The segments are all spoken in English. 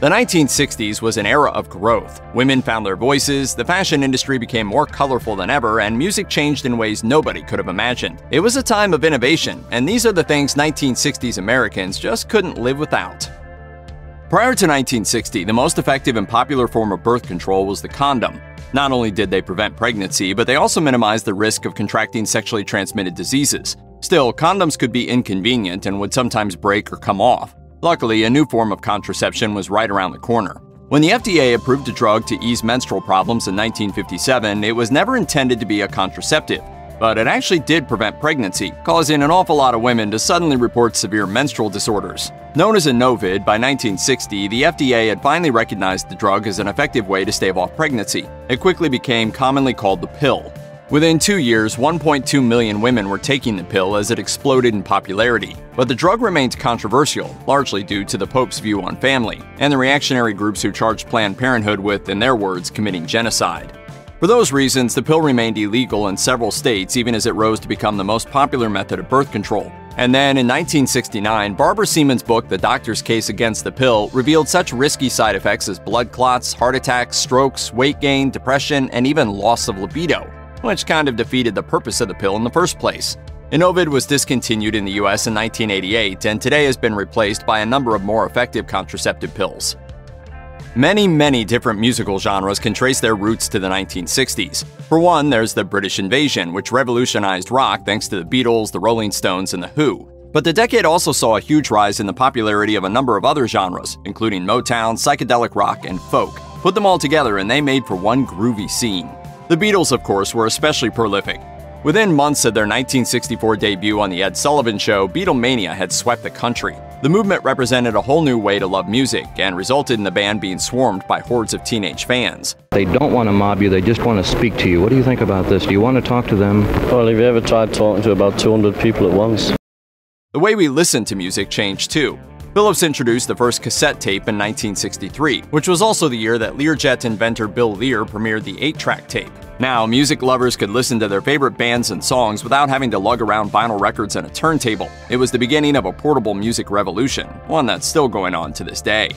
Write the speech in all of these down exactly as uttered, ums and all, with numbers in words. The nineteen sixties was an era of growth. Women found their voices, the fashion industry became more colorful than ever, and music changed in ways nobody could have imagined. It was a time of innovation, and these are the things nineteen sixties Americans just couldn't live without. Prior to nineteen sixty, the most effective and popular form of birth control was the condom. Not only did they prevent pregnancy, but they also minimized the risk of contracting sexually transmitted diseases. Still, condoms could be inconvenient and would sometimes break or come off. Luckily, a new form of contraception was right around the corner. When the F D A approved a drug to ease menstrual problems in nineteen fifty-seven, it was never intended to be a contraceptive. But it actually did prevent pregnancy, causing an awful lot of women to suddenly report severe menstrual disorders. Known as Enovid, by nineteen sixty, the F D A had finally recognized the drug as an effective way to stave off pregnancy. It quickly became commonly called the pill. Within two years, one point two million women were taking the pill as it exploded in popularity. But the drug remained controversial, largely due to the Pope's view on family, and the reactionary groups who charged Planned Parenthood with, in their words, committing genocide. For those reasons, the pill remained illegal in several states even as it rose to become the most popular method of birth control. And then, in nineteen sixty-nine, Barbara Seaman's book The Doctor's Case Against the Pill revealed such risky side effects as blood clots, heart attacks, strokes, weight gain, depression, and even loss of libido, which kind of defeated the purpose of the pill in the first place. Enovid was discontinued in the U S in nineteen eighty-eight and today has been replaced by a number of more effective contraceptive pills. Many, many different musical genres can trace their roots to the nineteen sixties. For one, there's the British Invasion, which revolutionized rock thanks to the Beatles, the Rolling Stones, and the Who. But the decade also saw a huge rise in the popularity of a number of other genres, including Motown, psychedelic rock, and folk. Put them all together and they made for one groovy scene. The Beatles, of course, were especially prolific. Within months of their nineteen sixty-four debut on The Ed Sullivan Show, Beatlemania had swept the country. The movement represented a whole new way to love music and resulted in the band being swarmed by hordes of teenage fans. They don't want to mob you, they just want to speak to you. What do you think about this? Do you want to talk to them? Well, have you ever tried talking to about two hundred people at once? The way we listen to music changed too. Phillips introduced the first cassette tape in nineteen sixty-three, which was also the year that Learjet inventor Bill Lear premiered the eight-track tape. Now, music lovers could listen to their favorite bands and songs without having to lug around vinyl records and a turntable. It was the beginning of a portable music revolution, one that's still going on to this day.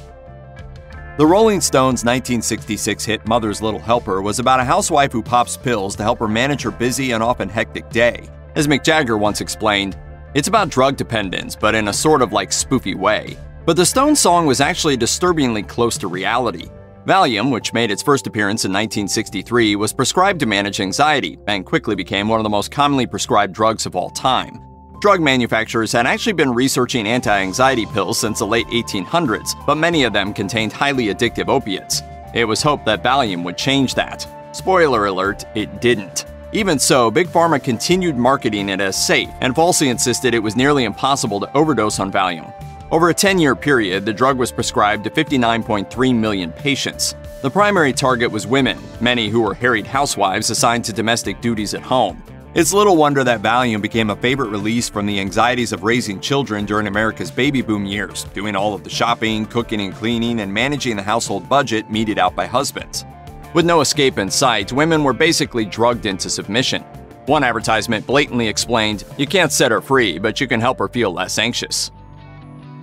The Rolling Stones' nineteen sixty-six hit Mother's Little Helper was about a housewife who pops pills to help her manage her busy and often hectic day. As Mick Jagger once explained, "It's about drug dependence, but in a sort of like spoofy way." But the Stones song was actually disturbingly close to reality. Valium, which made its first appearance in nineteen sixty-three, was prescribed to manage anxiety and quickly became one of the most commonly prescribed drugs of all time. Drug manufacturers had actually been researching anti-anxiety pills since the late eighteen hundreds, but many of them contained highly addictive opiates. It was hoped that Valium would change that. Spoiler alert, it didn't. Even so, Big Pharma continued marketing it as safe and falsely insisted it was nearly impossible to overdose on Valium. Over a ten-year period, the drug was prescribed to fifty-nine point three million patients. The primary target was women, many who were harried housewives assigned to domestic duties at home. It's little wonder that Valium became a favorite release from the anxieties of raising children during America's baby boom years, doing all of the shopping, cooking and cleaning, and managing the household budget meted out by husbands. With no escape in sight, women were basically drugged into submission. One advertisement blatantly explained, "You can't set her free, but you can help her feel less anxious."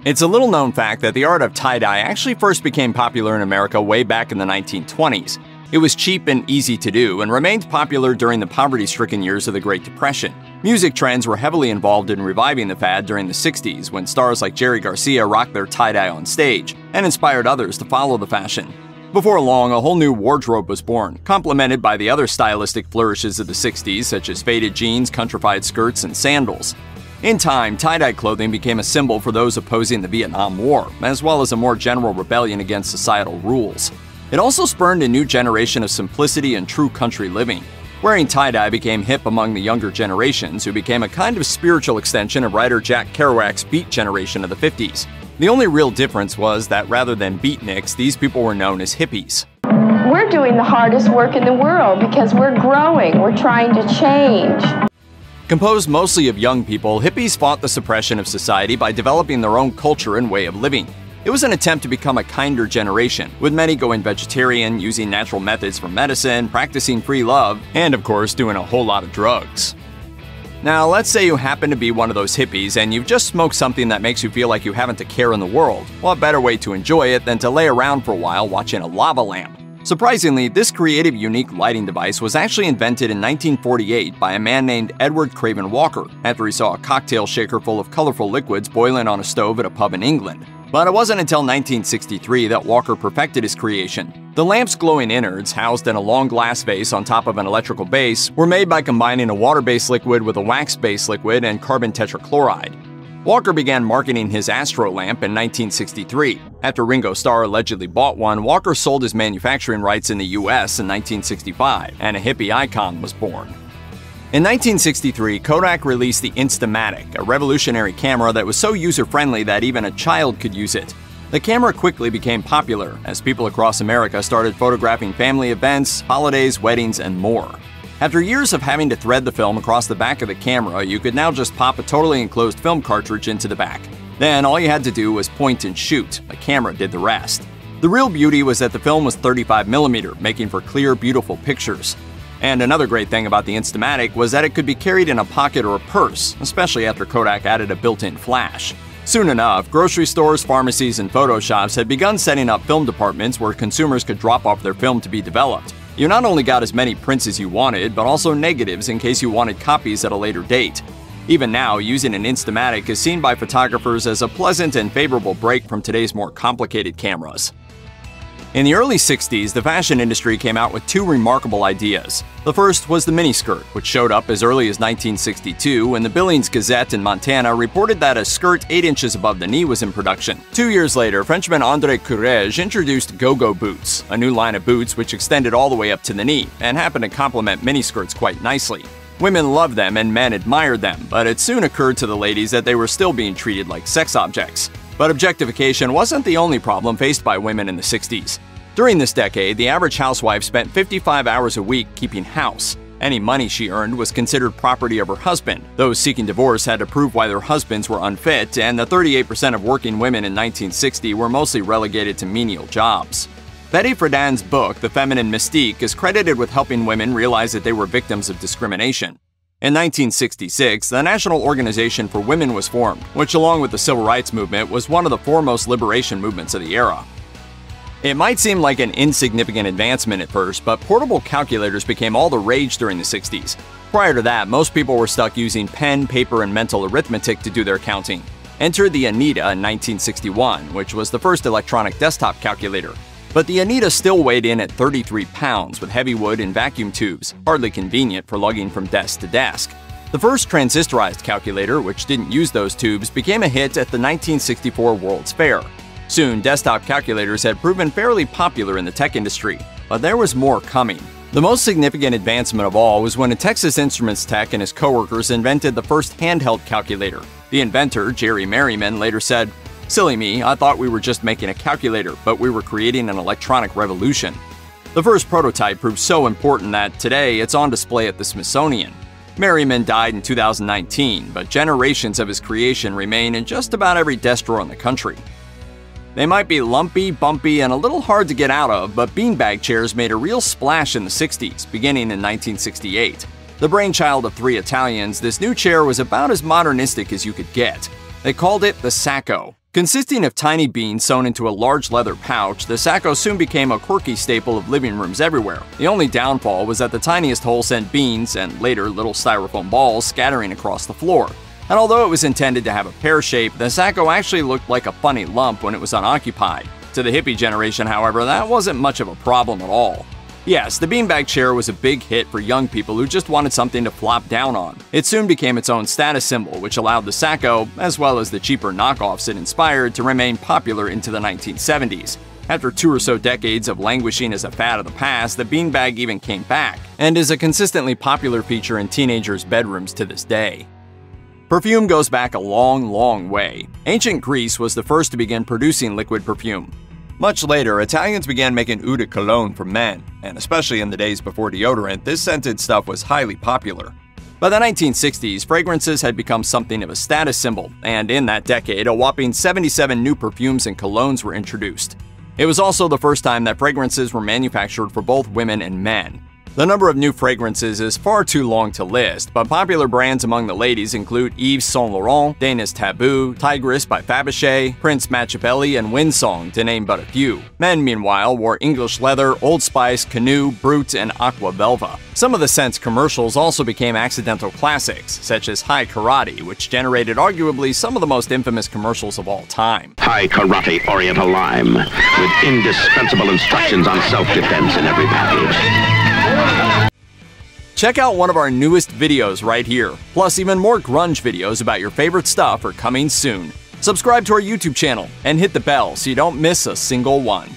It's a little-known fact that the art of tie-dye actually first became popular in America way back in the nineteen twenties. It was cheap and easy to do and remained popular during the poverty-stricken years of the Great Depression. Music trends were heavily involved in reviving the fad during the sixties, when stars like Jerry Garcia rocked their tie-dye on stage and inspired others to follow the fashion. Before long, a whole new wardrobe was born, complemented by the other stylistic flourishes of the sixties, such as faded jeans, countrified skirts, and sandals. In time, tie-dye clothing became a symbol for those opposing the Vietnam War, as well as a more general rebellion against societal rules. It also spurned a new generation of simplicity and true country living. Wearing tie-dye became hip among the younger generations, who became a kind of spiritual extension of writer Jack Kerouac's Beat Generation of the fifties. The only real difference was that rather than beatniks, these people were known as hippies. We're doing the hardest work in the world because we're growing, we're trying to change. Composed mostly of young people, hippies fought the suppression of society by developing their own culture and way of living. It was an attempt to become a kinder generation, with many going vegetarian, using natural methods for medicine, practicing free love, and of course doing a whole lot of drugs. Now, let's say you happen to be one of those hippies and you've just smoked something that makes you feel like you haven't a care in the world. What better way to enjoy it than to lay around for a while watching a lava lamp? Surprisingly, this creative, unique lighting device was actually invented in nineteen forty-eight by a man named Edward Craven Walker after he saw a cocktail shaker full of colorful liquids boiling on a stove at a pub in England. But it wasn't until nineteen sixty-three that Walker perfected his creation. The lamp's glowing innards, housed in a long glass vase on top of an electrical base, were made by combining a water-based liquid with a wax-based liquid and carbon tetrachloride. Walker began marketing his Astro lamp in nineteen sixty-three. After Ringo Starr allegedly bought one, Walker sold his manufacturing rights in the U S in nineteen sixty-five, and a hippie icon was born. In nineteen sixty-three, Kodak released the Instamatic, a revolutionary camera that was so user-friendly that even a child could use it. The camera quickly became popular as people across America started photographing family events, holidays, weddings, and more. After years of having to thread the film across the back of the camera, you could now just pop a totally enclosed film cartridge into the back. Then all you had to do was point and shoot. The camera did the rest. The real beauty was that the film was thirty-five millimeter, making for clear, beautiful pictures. And another great thing about the Instamatic was that it could be carried in a pocket or a purse, especially after Kodak added a built-in flash. Soon enough, grocery stores, pharmacies, and photo shops had begun setting up film departments where consumers could drop off their film to be developed. You not only got as many prints as you wanted, but also negatives in case you wanted copies at a later date. Even now, using an Instamatic is seen by photographers as a pleasant and favorable break from today's more complicated cameras. In the early sixties, the fashion industry came out with two remarkable ideas. The first was the miniskirt, which showed up as early as nineteen sixty-two when the Billings Gazette in Montana reported that a skirt eight inches above the knee was in production. Two years later, Frenchman André Courrèges introduced go-go boots, a new line of boots which extended all the way up to the knee and happened to complement miniskirts quite nicely. Women loved them and men admired them, but it soon occurred to the ladies that they were still being treated like sex objects. But objectification wasn't the only problem faced by women in the sixties. During this decade, the average housewife spent fifty-five hours a week keeping house. Any money she earned was considered property of her husband. Those seeking divorce had to prove why their husbands were unfit, and the thirty-eight percent of working women in nineteen sixty were mostly relegated to menial jobs. Betty Friedan's book, The Feminine Mystique, is credited with helping women realize that they were victims of discrimination. In nineteen sixty-six, the National Organization for Women was formed, which, along with the Civil Rights Movement, was one of the foremost liberation movements of the era. It might seem like an insignificant advancement at first, but portable calculators became all the rage during the sixties. Prior to that, most people were stuck using pen, paper, and mental arithmetic to do their counting. Enter the Anita in nineteen sixty-one, which was the first electronic desktop calculator. But the Anita still weighed in at thirty-three pounds with heavy wood and vacuum tubes, hardly convenient for lugging from desk to desk. The first transistorized calculator, which didn't use those tubes, became a hit at the nineteen sixty-four World's Fair. Soon, desktop calculators had proven fairly popular in the tech industry, but there was more coming. The most significant advancement of all was when a Texas Instruments tech and his coworkers invented the first handheld calculator. The inventor, Jerry Merriman, later said, "Silly me, I thought we were just making a calculator, but we were creating an electronic revolution." The first prototype proved so important that today it's on display at the Smithsonian. Merriman died in two thousand nineteen, but generations of his creation remain in just about every desk drawer in the country. They might be lumpy, bumpy, and a little hard to get out of, but beanbag chairs made a real splash in the sixties, beginning in nineteen sixty-eight. The brainchild of three Italians, this new chair was about as modernistic as you could get. They called it the Sacco. Consisting of tiny beans sewn into a large leather pouch, the Sacco soon became a quirky staple of living rooms everywhere. The only downfall was that the tiniest hole sent beans, and later little styrofoam balls, scattering across the floor. And although it was intended to have a pear shape, the Sacco actually looked like a funny lump when it was unoccupied. To the hippie generation, however, that wasn't much of a problem at all. Yes, the beanbag chair was a big hit for young people who just wanted something to flop down on. It soon became its own status symbol, which allowed the Sacco, as well as the cheaper knockoffs it inspired, to remain popular into the nineteen seventies. After two or so decades of languishing as a fad of the past, the beanbag even came back, and is a consistently popular feature in teenagers' bedrooms to this day. Perfume goes back a long, long way. Ancient Greece was the first to begin producing liquid perfume. Much later, Italians began making eau de cologne for men, and especially in the days before deodorant, this scented stuff was highly popular. By the nineteen sixties, fragrances had become something of a status symbol, and in that decade, a whopping seventy-seven new perfumes and colognes were introduced. It was also the first time that fragrances were manufactured for both women and men. The number of new fragrances is far too long to list, but popular brands among the ladies include Yves Saint Laurent, Dana's Taboo, Tigress by Fabergé, Prince Machiavelli, and Winsong, to name but a few. Men, meanwhile, wore English leather, Old Spice, Canoe, Brut, and Aqua Velva. Some of the scent's commercials also became accidental classics, such as High Karate, which generated arguably some of the most infamous commercials of all time. High Karate Oriental Lime, with indispensable instructions on self-defense in every package. Check out one of our newest videos right here. Plus, even more grunge videos about your favorite stuff are coming soon. Subscribe to our YouTube channel and hit the bell so you don't miss a single one.